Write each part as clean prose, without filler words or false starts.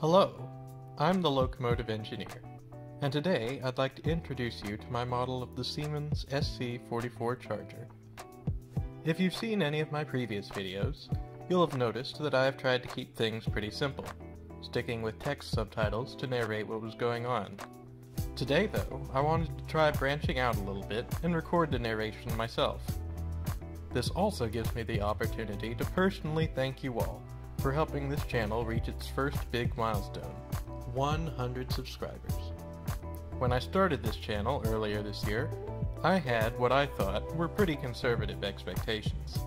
Hello, I'm the Locomotive Engineer, and today I'd like to introduce you to my model of the Siemens SC-44 Charger. If you've seen any of my previous videos, you'll have noticed that I have tried to keep things pretty simple, sticking with text subtitles to narrate what was going on. Today, though, I wanted to try branching out a little bit and record the narration myself. This also gives me the opportunity to personally thank you all for helping this channel reach its first big milestone, 100 subscribers. When I started this channel earlier this year, I had what I thought were pretty conservative expectations.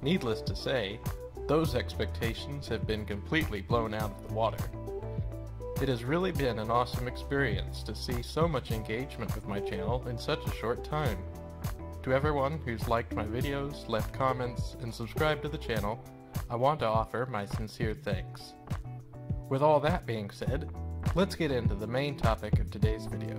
Needless to say, those expectations have been completely blown out of the water. It has really been an awesome experience to see so much engagement with my channel in such a short time. To everyone who's liked my videos, left comments, and subscribed to the channel, I want to offer my sincere thanks. With all that being said, let's get into the main topic of today's video.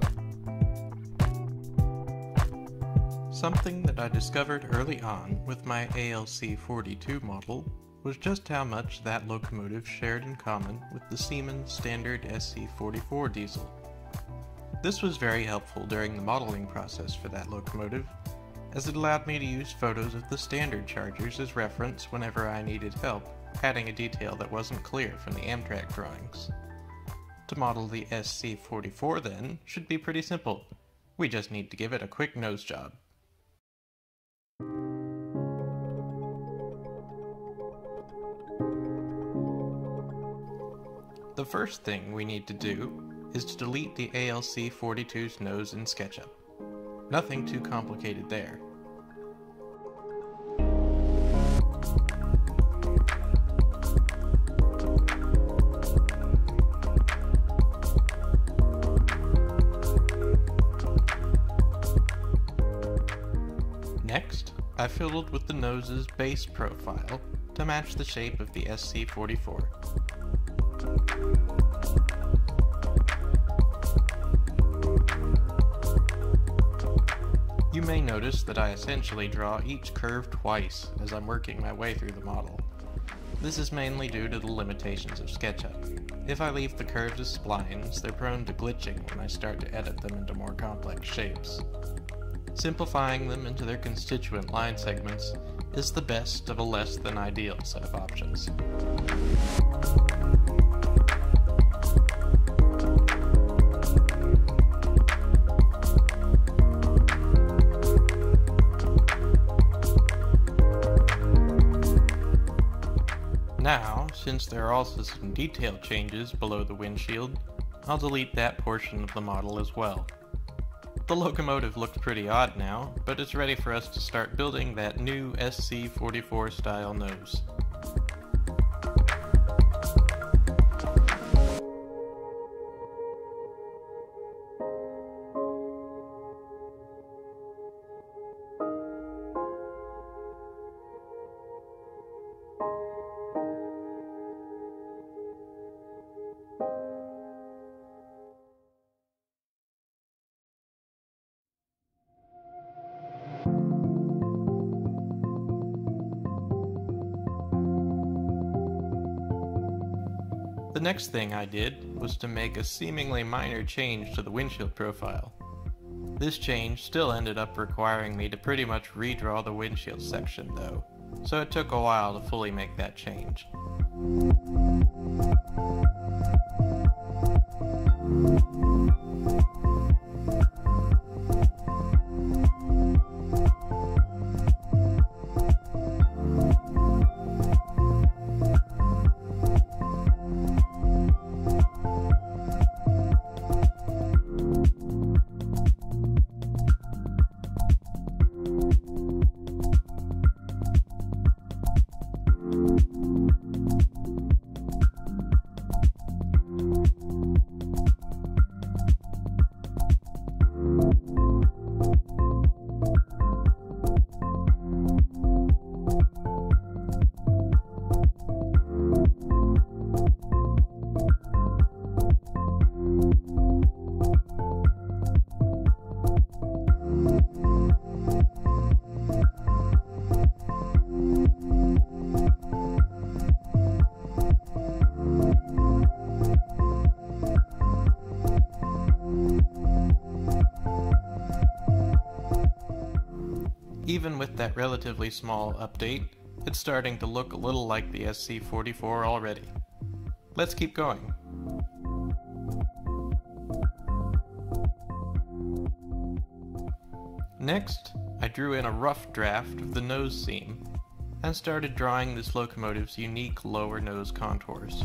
Something that I discovered early on with my ALC-42 model was just how much that locomotive shared in common with the Siemens standard SC-44 diesel. This was very helpful during the modeling process for that locomotive, as it allowed me to use photos of the standard chargers as reference whenever I needed help adding a detail that wasn't clear from the Amtrak drawings. To model the SC-44 then should be pretty simple. We just need to give it a quick nose job. The first thing we need to do is to delete the ALC-42's nose in SketchUp. Nothing too complicated there. Next, I fiddled with the nose's base profile to match the shape of the SC-44. You may notice that I essentially draw each curve twice as I'm working my way through the model. This is mainly due to the limitations of SketchUp. If I leave the curves as splines, they're prone to glitching when I start to edit them into more complex shapes. Simplifying them into their constituent line segments is the best of a less than ideal set of options. Now, since there are also some detail changes below the windshield, I'll delete that portion of the model as well. The locomotive looks pretty odd now, but it's ready for us to start building that new SC-44 style nose. The next thing I did was to make a seemingly minor change to the windshield profile. This change still ended up requiring me to pretty much redraw the windshield section though, so it took a while to fully make that change. Even with that relatively small update, it's starting to look a little like the SC-44 already. Let's keep going. Next, I drew in a rough draft of the nose seam and started drawing this locomotive's unique lower nose contours.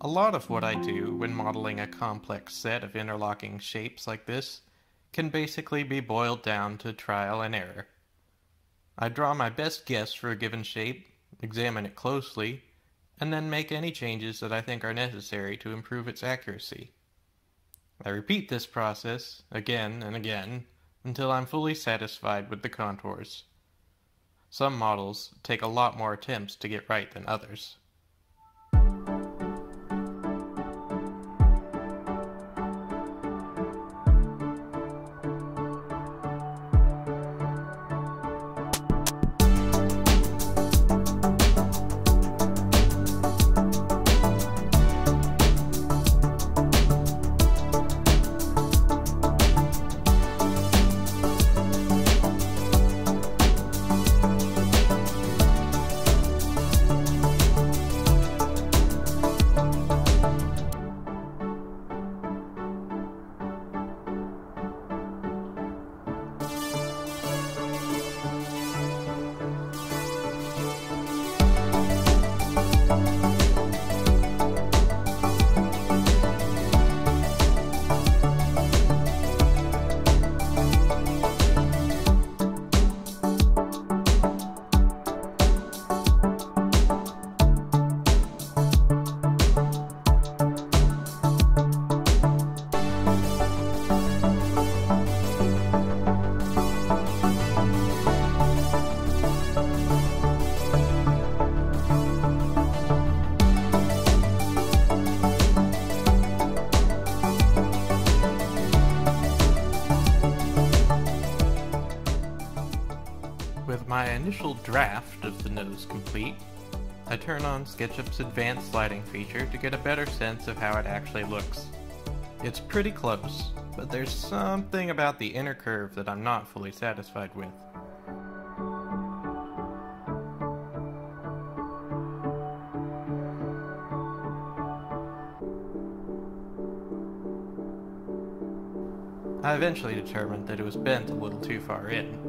A lot of what I do when modeling a complex set of interlocking shapes like this can basically be boiled down to trial and error. I draw my best guess for a given shape, examine it closely, and then make any changes that I think are necessary to improve its accuracy. I repeat this process again and again until I'm fully satisfied with the contours. Some models take a lot more attempts to get right than others. With my initial draft of the nose complete, I turn on SketchUp's advanced sliding feature to get a better sense of how it actually looks. It's pretty close, but there's something about the inner curve that I'm not fully satisfied with. I eventually determined that it was bent a little too far in.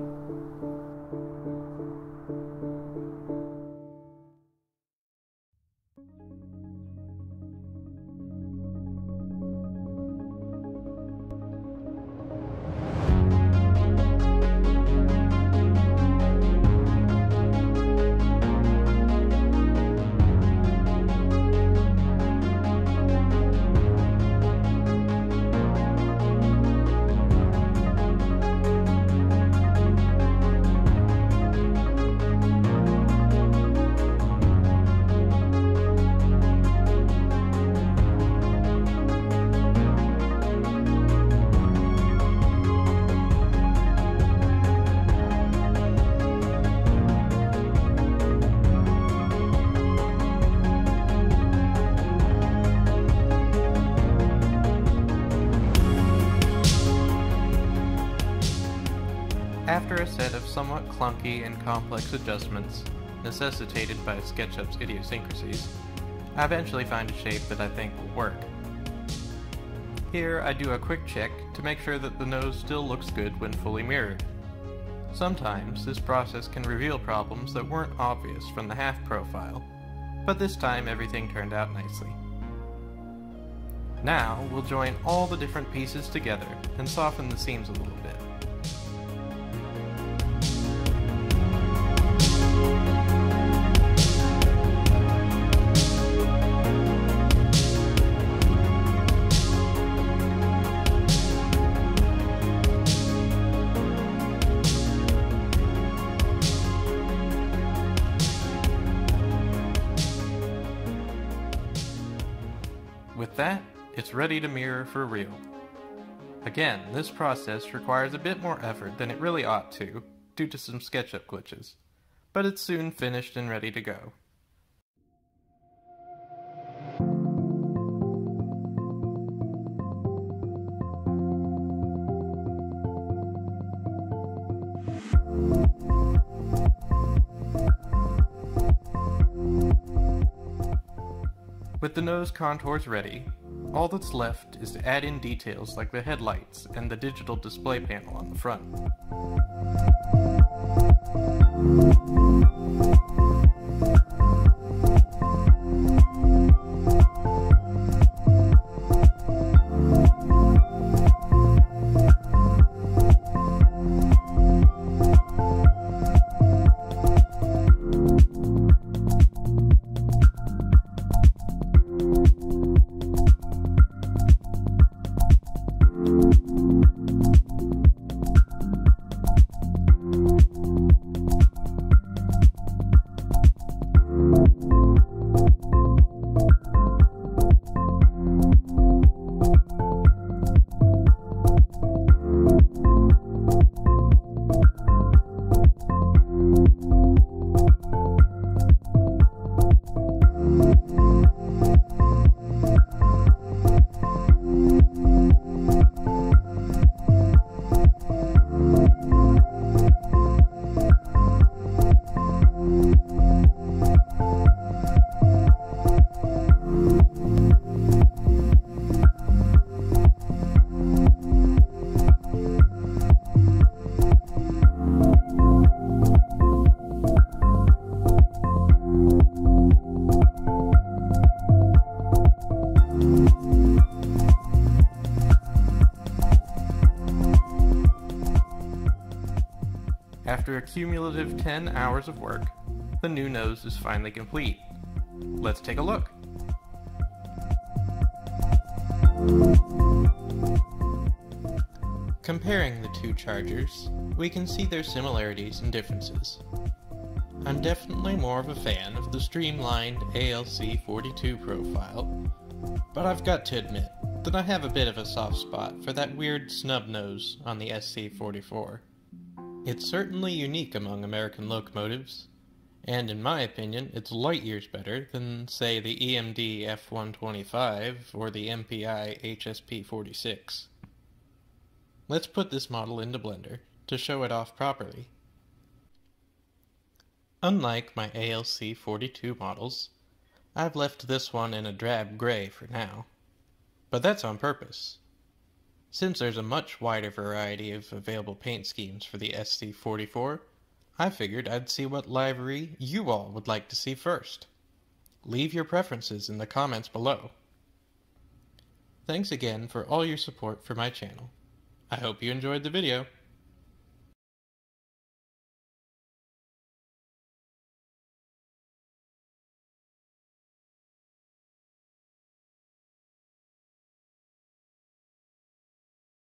After a set of somewhat clunky and complex adjustments, necessitated by SketchUp's idiosyncrasies, I eventually find a shape that I think will work. Here I do a quick check to make sure that the nose still looks good when fully mirrored. Sometimes this process can reveal problems that weren't obvious from the half profile, but this time everything turned out nicely. Now we'll join all the different pieces together and soften the seams a little bit. With that, it's ready to mirror for real. Again, this process requires a bit more effort than it really ought to, due to some SketchUp glitches, but it's soon finished and ready to go. With the nose contours ready, all that's left is to add in details like the headlights and the digital display panel on the front. After a cumulative 10 hours of work, the new nose is finally complete. Let's take a look! Comparing the two Chargers, we can see their similarities and differences. I'm definitely more of a fan of the streamlined ALC-42 profile, but I've got to admit that I have a bit of a soft spot for that weird snub nose on the SC-44. It's certainly unique among American locomotives, and in my opinion, it's light years better than, say, the EMD F125 or the MPI HSP46. Let's put this model into Blender to show it off properly. Unlike my ALC-42 models, I've left this one in a drab gray for now, but that's on purpose, since there's a much wider variety of available paint schemes for the SC-44, I figured I'd see what livery you all would like to see first. Leave your preferences in the comments below. Thanks again for all your support for my channel. I hope you enjoyed the video.